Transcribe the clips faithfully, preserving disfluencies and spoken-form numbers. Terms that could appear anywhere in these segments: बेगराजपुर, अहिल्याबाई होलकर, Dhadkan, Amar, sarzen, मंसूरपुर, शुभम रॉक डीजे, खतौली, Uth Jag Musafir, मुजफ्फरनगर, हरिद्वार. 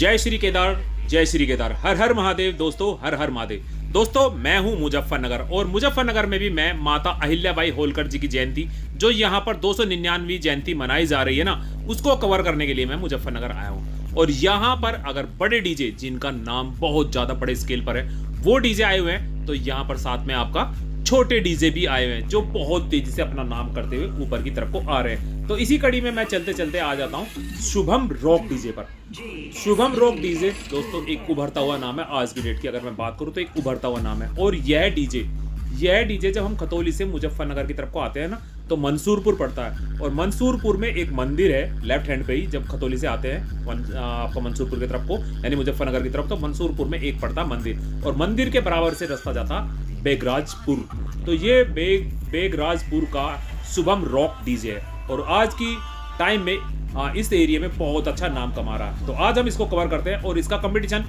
जय श्री केदार, जय श्री केदार, हर हर महादेव दोस्तों, हर हर महादेव दोस्तों। मैं हूं मुजफ्फरनगर और मुजफ्फरनगर में भी मैं माता अहिल्याबाई होलकर जी की जयंती, जो यहां पर दो सौ निन्यानवे जयंती मनाई जा रही है ना, उसको कवर करने के लिए मैं मुजफ्फरनगर आया हूं। और यहां पर अगर बड़े डीजे जिनका नाम बहुत ज्यादा बड़े स्केल पर है वो डीजे आए हुए हैं, तो यहाँ पर साथ में आपका छोटे डीजे भी आए हुए हैं जो बहुत तेजी से अपना नाम करते हुए ऊपर की तरफ को आ रहे हैं। तो इसी कड़ी में मैं चलते चलते आ जाता हूँ शुभम रॉक डीजे पर। शुभम रॉक डीजे दोस्तों एक उभरता हुआ नाम है आज की डेट की अगर मैं बात करूँ तो, एक उभरता हुआ नाम है। और यह डीजे यह डीजे जब हम खतौली से मुजफ्फरनगर की तरफ को आते हैं ना तो मंसूरपुर पड़ता है, और मंसूरपुर में एक मंदिर है लेफ्ट हैंड पे ही, जब खतौली से आते हैं आपका मंसूरपुर की तरफ को, यानी मुजफ्फरनगर की तरफ, तो मंसूरपुर में एक पड़ता मंदिर, और मंदिर के बराबर से रास्ता जाता बेगराजपुर। तो ये बेग बेगराजपुर का शुभम रॉक डीजे है और आज की टाइम में इस एरिया में बहुत अच्छा नाम कमा रहा है। तो आज हम इसको कवर करते हैं और इसका कंपटीशन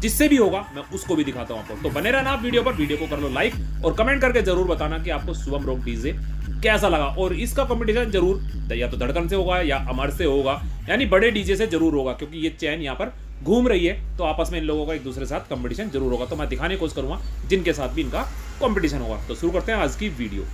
जिससे भी होगा मैं उसको भी दिखाता हूं आपको। तो बने रहना आप वीडियो पर, वीडियो को कर लो लाइक और कमेंट करके जरूर बताना कि आपको शुभम रॉक डीजे कैसा लगा। और इसका कंपटीशन जरूर या तो धड़कन से होगा या अमर से होगा, यानी बड़े डीजे से जरूर होगा, क्योंकि ये चैन यहाँ पर घूम रही है तो आपस में इन लोगों का एक दूसरे के साथ कंपटीशन जरूर होगा। तो मैं दिखाने की कोशिश करूंगा जिनके साथ भी इनका कंपटीशन होगा। तो शुरू करते हैं आज की वीडियो।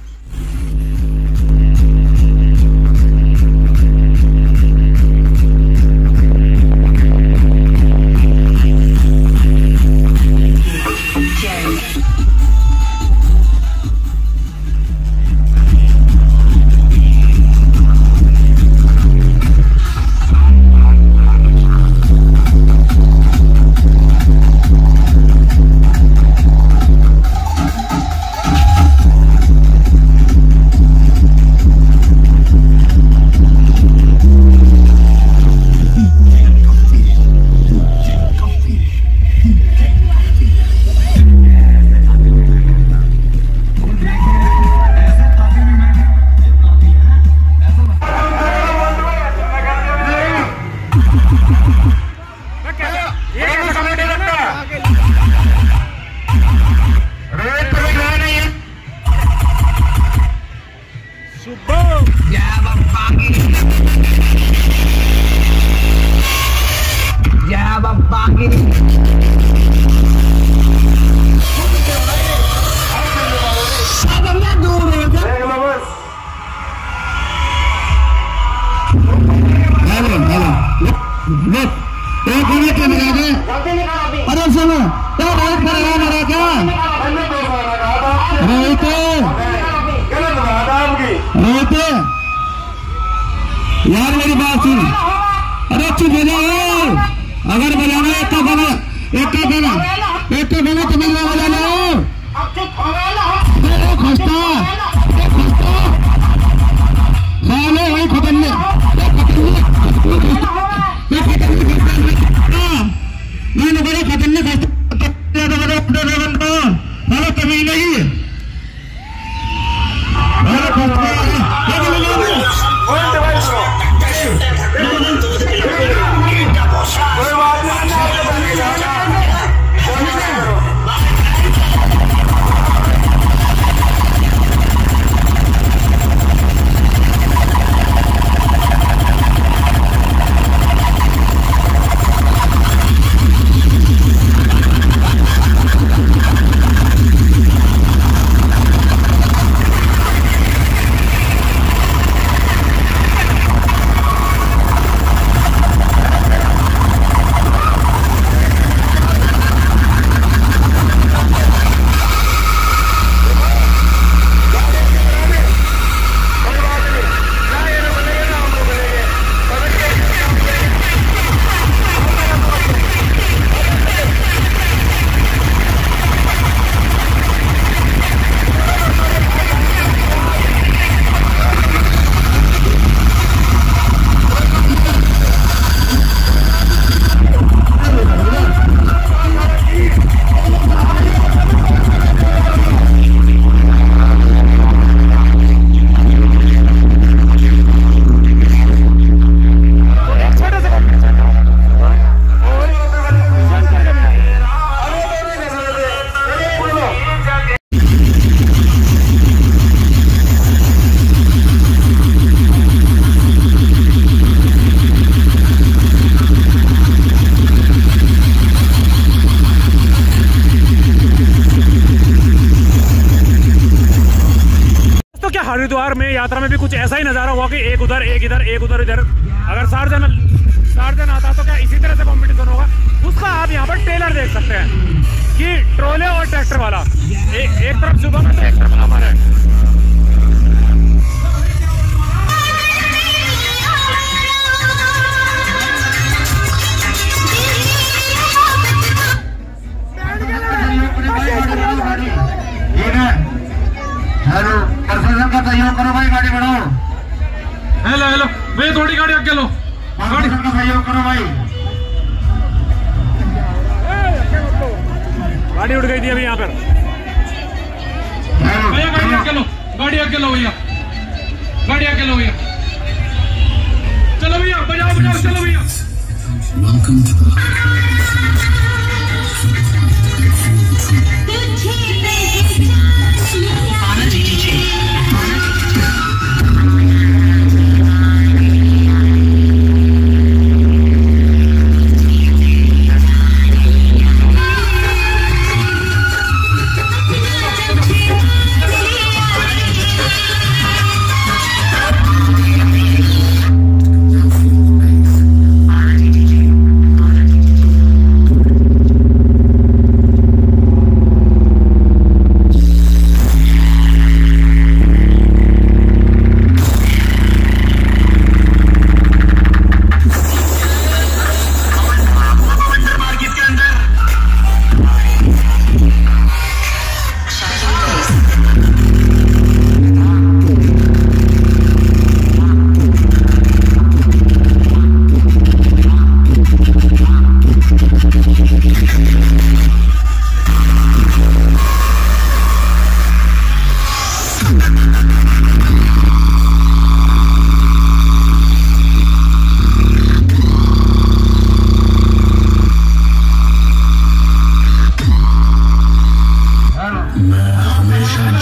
यार मेरी बात सुन, अरे तू बजा यार, अगर बजाना एक का बना एक का बना एक का बना तो मेरा बजाना है। खस्ता खस्ता खाने वही खतरने मैंने बड़े खतरने खस्ता अरे कभी नहीं अरे खस्ता हरिद्वार में यात्रा में भी कुछ ऐसा ही नज़ारा हुआ कि एक उधर एक इधर एक उधर इधर, अगर सार्जन सार्जन आता तो क्या इसी तरह से कॉम्पिटिशन होगा उसका। आप यहाँ पर ट्रेलर देख सकते हैं कि ट्रोले और ट्रैक्टर वाला ए, एक तरफ शुभम है तो एक तरफ अमर है। हेलो प्रशासन का सहयोग करो भाई, गाड़ी बढ़ाओ। हेलो हेलो भैया थोड़ी गाड़ी आगे लो, प्रशासन का सहयोग करो भाई। गाड़ी उड़ गई थी अभी यहाँ पर। भैया गाड़ी आगे लो, गाड़ी आगे लो भैया, गाड़ी आगे लो भैया। चलो भैया बजाओ बजाओ, चलो भैया। अमर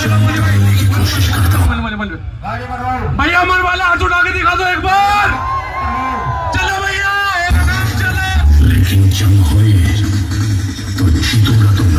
डीजे तो